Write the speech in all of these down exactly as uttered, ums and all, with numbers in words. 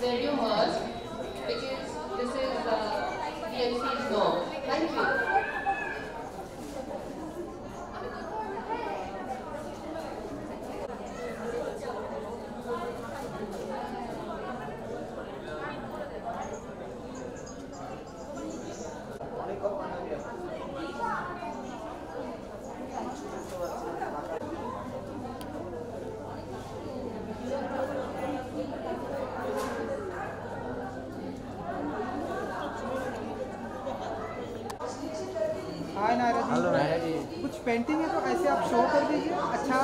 They're humors, which is, this is uh, the M C's norm. Thank you. Hi Naira ji, hello Naira ji, कुछ painting है तो ऐसे आप show कर दीजिए। अच्छा,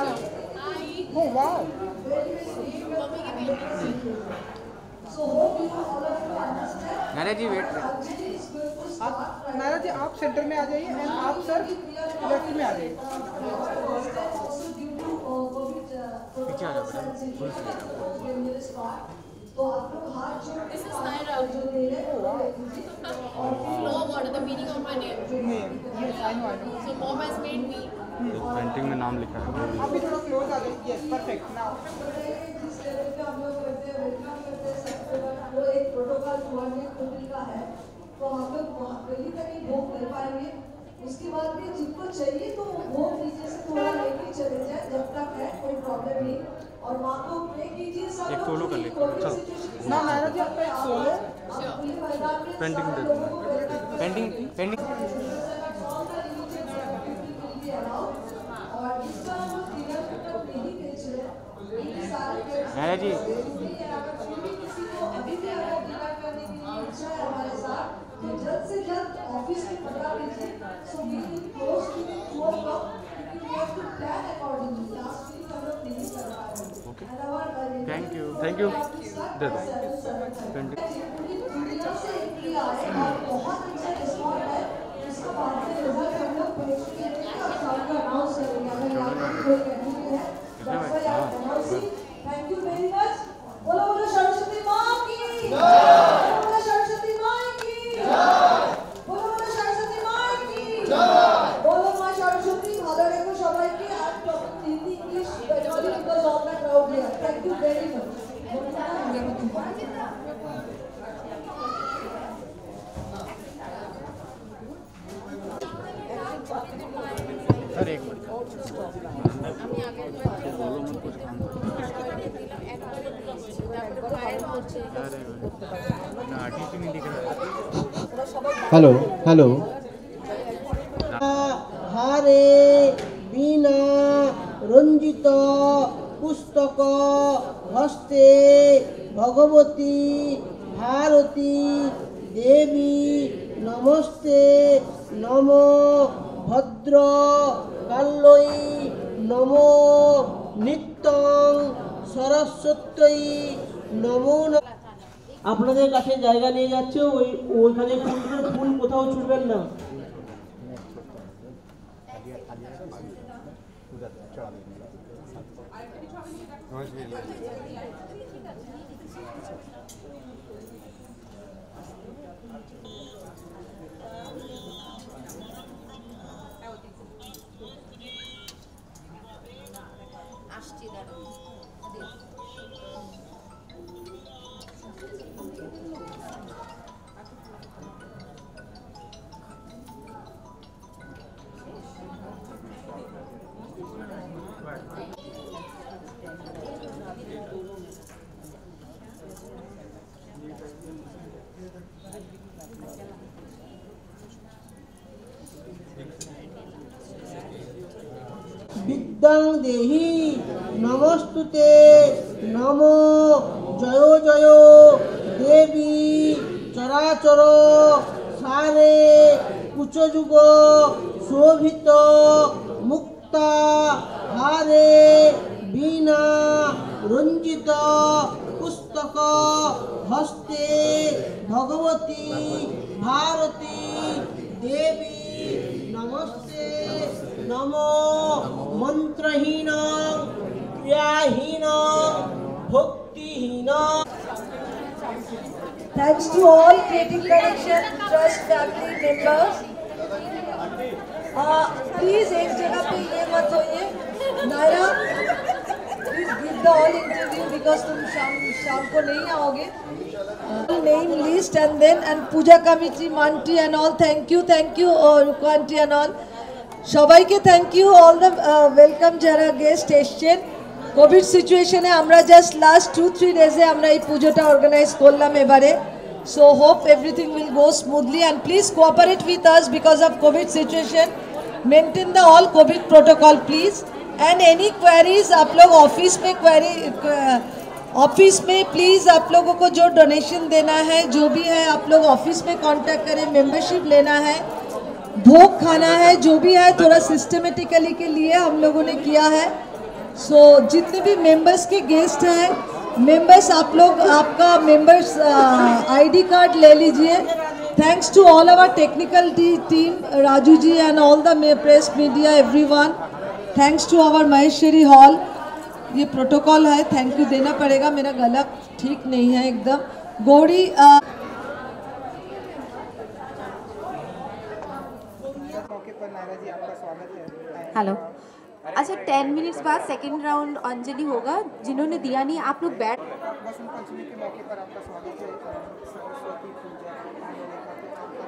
हो वाह, नायरा जी वेट करें आप। नायरा जी आप सेंटर में आ जाइए एंड आप सर लेफ्ट में आ जाइए, पीछे आ जाओ। तो आप लोग हाथ जोड़ के नायरा जो ले रहे हो know what the meaning of my name. Yes I know, I know, so mom has made me. Painting में नाम लिखा है। अभी थोड़ा क्लोज आ जाइए। Yes perfect. नाउ जिस लेवल पे हम लोग करते हैं, वेलकम करते हैं सबके बाद, हम लोग एक प्रोटोकॉल हुआ है खुद का है, तो हम लोग वहां पे ही तक वो कर पाएंगे। उसके बाद भी जिनको चाहिए तो वो नीचे से थोड़ा लेके चले जाए, जब तक है कोई प्रॉब्लम नहीं। और वहाँ को प्ले कीजिए सब, एक सोलो कर ले। चलो ना नायरा जी, आप एक सोलो पेंटिंग दे दो। पेंटिंग पेंटिंग नायरा जी, जल्द से जल्द ऑफिस में पता लीजिए। So we will close to two o'clock. We have to plan accordingly. Last week हम लोग नहीं कर पाए। थैंक यू थैंक यू दे दो। Thank you very much. बोलो बोलो सरस्वती मां की जय। बोलो सरस्वती मां की जय। बोलो बोलो सरस्वती मां की जय। बोलो मां सरस्वती ভালো রেখো সবাইকে। আর যখন Hindi English Bengali because of the crowd here. Thank you very much. Sir एक मिनट আমি আগে বলো মন কিছু কাম ना आगे क्यों नहीं दिख रहा। हेलो हेलो हारे बीना रंजित पुस्तक हस्ते भगवती भारती देवी नमस्ते नमो भद्र काल्यै नमो नित्यं सरस्वती नमो। আপনাদের কাছে জায়গা নিয়ে যাচ্ছে, ওই ওইখানে ফুলগুলো ফুল কোথাও ছুটবেন না। विद्यां देहि नमस्तुते नमो जय जय देवी चराचर सारे कुचजुग शोभित मुक्ता हारे बीना रंजित पुस्तक हस्ते भगवती भारती देवी नमस्ते नमो मंत्रहीन क्रियाहीन भक्तिहीन। Thanks to all creative collection trust family members. Please एक जगह पे ये मत होइए Naira, please give the all interview because तुम शाम शाम को नहीं आओगे। list, and then and Puja Committee, Mantri and all. Thank you, thank you, or Kanti and all. Shabai ke thank you all the uh, welcome jara guest station. Covid situation e amra just last two three days e amra ei pujo ta organize korlam ebare. So hope everything will go smoothly and please cooperate with us because of Covid situation. Maintain the all Covid protocol please. And any queries आप लोग office में query office में please आप लोगों को जो donation देना है जो भी है आप लोग office में contact करें, membership लेना है, भोग खाना है, जो भी है थोड़ा सिस्टमेटिकली के लिए हम लोगों ने किया है. सो so, जितने भी मेंबर्स के गेस्ट हैं मेंबर्स आप लोग आपका मेंबर्स आईडी कार्ड ले लीजिए. Thanks to all our technical team, Raju ji and all the press media everyone. Thanks to our Maheshwari hall. ये प्रोटोकॉल है, थैंक यू देना पड़ेगा. मेरा गला ठीक नहीं है एकदम. Gauri uh, hello. अच्छा टेन मिनट्स बाद सेकंड राउंड अंजलि होगा. जिन्होंने दिया नहीं आप लोग बैठ. बसंत पंचमी के मौके पर आपका स्वागत है.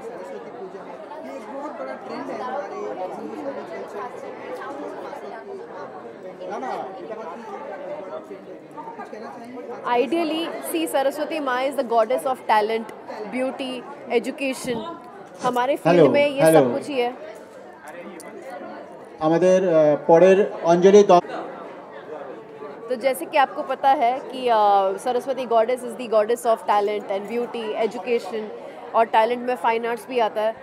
सरस्वती पूजा सरस्वती पूजा में ये एक बहुत बड़ा ट्रेंड है हमारे ना ना आइडियली सी सरस्वती माँ is the goddess of talent, beauty, education. हमारे फील्ड में ये सब कुछ ही है. तो जैसे कि आपको पता है कि uh, Saraswati goddess is the goddess of talent and beauty, education और टैलेंट में फाइन आर्ट्स भी आता है.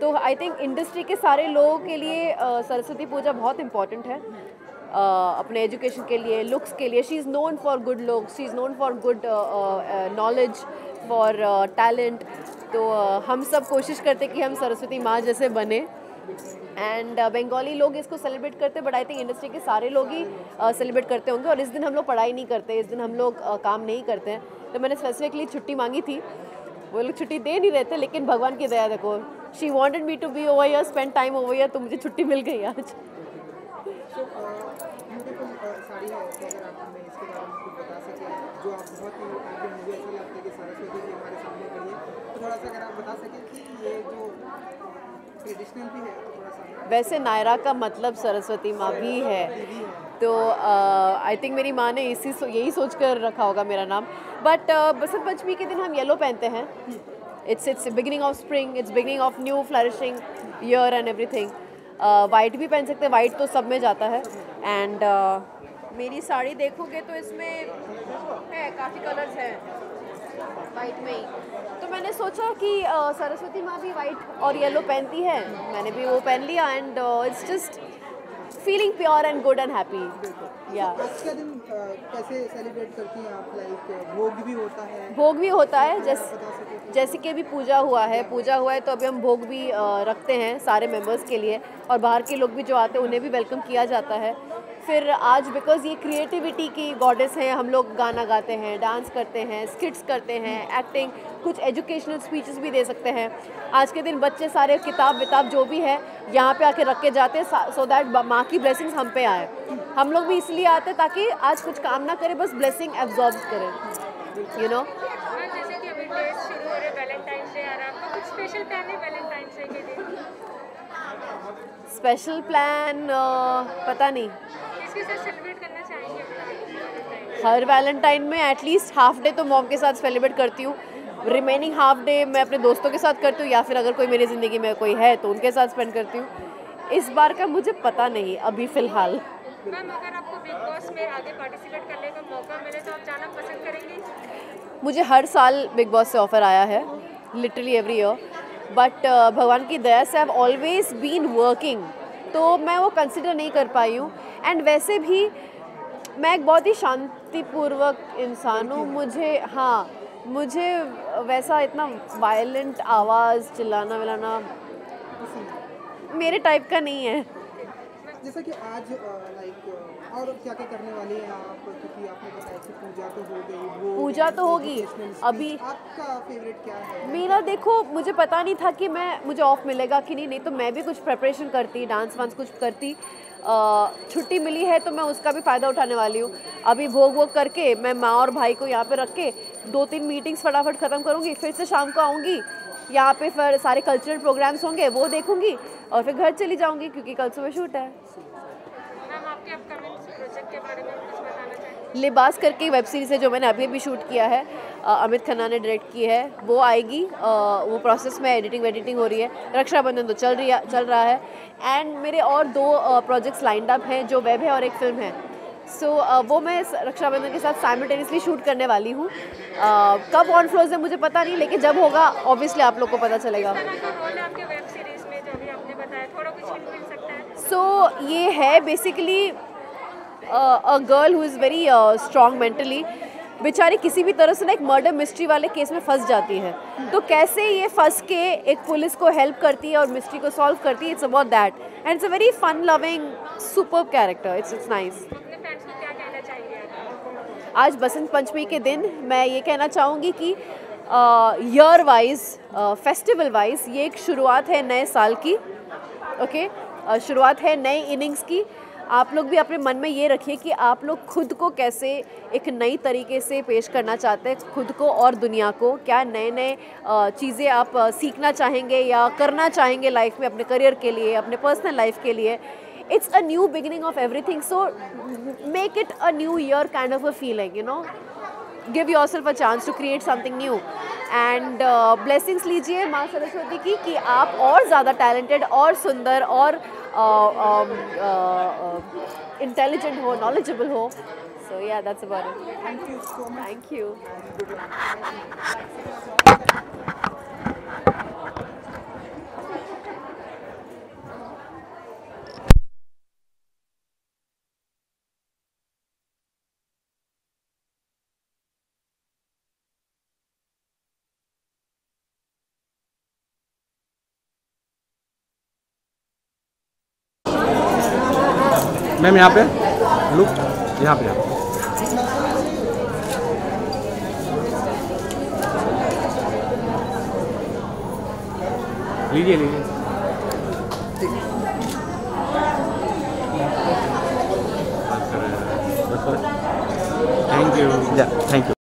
तो आई थिंक इंडस्ट्री के सारे लोगों के लिए आ, सरस्वती पूजा बहुत इम्पॉर्टेंट है. आ, अपने एजुकेशन के लिए, लुक्स के लिए. She is known for good looks, she is known for good knowledge, for talent. तो आ, हम सब कोशिश करते कि हम सरस्वती माँ जैसे बने. एंड बंगाली uh, लोग इसको सेलिब्रेट करते हैं बट आई थिंक इंडस्ट्री के सारे लोग ही सेलिब्रेट uh, करते होंगे. और इस दिन हम लोग पढ़ाई नहीं करते, इस दिन हम लोग uh, काम नहीं करते हैं. तो मैंने स्पेसिफिकली छुट्टी मांगी थी, वो लोग छुट्टी दे नहीं रहे थे. लेकिन भगवान की दया देखो, she wanted me to be over here, spend time over here, तो मुझे छुट्टी मिल गई आज. वैसे नायरा का मतलब सरस्वती माँ भी है, तो आई uh, थिंक मेरी माँ ने इसी सो, यही सोच कर रखा होगा मेरा नाम. बट uh, बसंत पंचमी के दिन हम येलो पहनते हैं. It's it's beginning of spring, it's beginning of new flourishing year and everything. White भी पहन सकते हैं, वाइट तो सब में जाता है. एंड uh, मेरी साड़ी देखोगे तो इसमें है काफ़ी कलर्स हैं वाइट में ही. तो मैंने सोचा कि uh, सरस्वती माँ भी वाइट और येलो पहनती है, मैंने भी वो पहन लिया. And it's just feeling pure and good and happy. या आज का दिन uh, कैसे सेलिब्रेट करती हैं आप? लाइक भोग भी होता है? भोग भी होता है. जैसे जैसे कि अभी पूजा हुआ है, पूजा हुआ है तो अभी हम भोग भी uh, रखते हैं सारे मेंबर्स के लिए. और बाहर के लोग भी जो आते हैं उन्हें भी वेलकम किया जाता है. फिर आज बिकॉज ये क्रिएटिविटी की गॉडेस हैं, हम लोग गाना गाते हैं, डांस करते हैं, स्किट्स करते हैं, एक्टिंग, कुछ एजुकेशनल स्पीचेस भी दे सकते हैं. आज के दिन बच्चे सारे किताब विताब जो भी है यहाँ पे आके रख के जाते हैं सो दैट माँ की ब्लेसिंग्स हम पे आए. हम लोग भी इसलिए आते हैं ताकि आज कुछ काम ना करें, बस ब्लेसिंग एब्जॉर्ब करें, यू नो. स्पेशल प्लान पता नहीं, किसके साथ सेलिब्रेट करना चाहेंगे? हर वैलेंटाइन में एटलीस्ट हाफ डे तो मॉम के साथ सेलिब्रेट करती हूँ. रिमेनिंग हाफ डे मैं अपने दोस्तों के साथ करती हूँ या फिर अगर कोई मेरी ज़िंदगी में कोई है तो उनके साथ स्पेंड करती हूँ. इस बार का मुझे पता नहीं अभी फ़िलहाल. मैम अगर आपको बिग बॉस में आगे पार्टिसिपेट करने का मौका मिले तो आप जाना पसंद करेंगी? मुझे हर साल बिग बॉस से ऑफ़र आया है, literally every year. But uh, भगवान की दया से I have always been working, तो मैं वो कंसिडर नहीं कर पाई हूँ. एंड वैसे भी मैं एक बहुत ही शांतिपूर्वक इंसान हूँ. मुझे हाँ मुझे वैसा इतना वायलेंट आवाज़ चिल्लाना विलाना मेरे टाइप का नहीं है. जैसा कि आज लाइक और क्या क्या करने वाली हैं आप? क्योंकि आपने बताया कि पूजा तो हो गई. पूजा तो होगी. अभी आपका फेवरेट क्या है? मेरा देखो, मुझे पता नहीं था कि मैं मुझे ऑफ मिलेगा कि नहीं, नहीं तो मैं भी कुछ प्रेपरेशन करती, डांस वांस कुछ करती. छुट्टी मिली है तो मैं उसका भी फ़ायदा उठाने वाली हूँ. अभी भोग वोग करके मैं माँ और भाई को यहाँ पे रख के दो तीन मीटिंग्स फटाफट ख़त्म करूँगी, फिर से शाम को आऊँगी यहाँ पे, फिर सारे कल्चरल प्रोग्राम्स होंगे वो देखूँगी और फिर घर चली जाऊँगी क्योंकि कल सुबह शूट है। लिबास करके वेब सीरीज़ है जो मैंने अभी अभी शूट किया है, अमित खन्ना ने डायरेक्ट की है, वो आएगी, आ, वो प्रोसेस में एडिटिंग वेडिटिंग हो रही है। रक्षाबंधन तो चल रही है चल रहा है एंड मेरे और दो प्रोजेक्ट्स लाइंड अप हैं, जो वेब है और एक फिल्म है। सो so, वो मैं रक्षाबंधन के साथ साइमल्टेनियसली शूट करने वाली हूँ। कब ऑन फ्लोर्स है मुझे पता नहीं, लेकिन जब होगा ऑब्वियसली आप लोग को पता चलेगा। सो so, ये है basically a girl who is very strong mentally, बेचारी किसी भी तरह से ना एक मर्डर मिस्ट्री वाले केस में फंस जाती है, तो कैसे ये फंस के एक पुलिस को हेल्प करती है और मिस्ट्री को सॉल्व करती है। It's about that and it's a very fun loving superb character. It's it's nice. आज बसंत पंचमी के दिन मैं ये कहना चाहूँगी कि ईयर वाइज फेस्टिवल वाइज ये एक शुरुआत है नए साल की, ओके okay? uh, शुरुआत है नए इनिंग्स की। आप लोग भी अपने मन में ये रखिए कि आप लोग खुद को कैसे एक नई तरीके से पेश करना चाहते हैं, खुद को और दुनिया को। क्या नए नए चीज़ें आप सीखना चाहेंगे या करना चाहेंगे लाइफ में, अपने करियर के लिए, अपने पर्सनल लाइफ के लिए। It's a new beginning of everything, so make it a new year kind of a feeling, you know. Give yourself a chance to create something new and blessings लीजिए माँ सरस्वती की कि आप और ज़्यादा टैलेंटेड और सुंदर और इंटेलिजेंट हो, नॉलेजेबल हो। So yeah that's about it. Thank you so much. Thank you. Ma'am यहाँ पे लुक, यहाँ पे लीजिए लीजिए। Thank you. Thank you.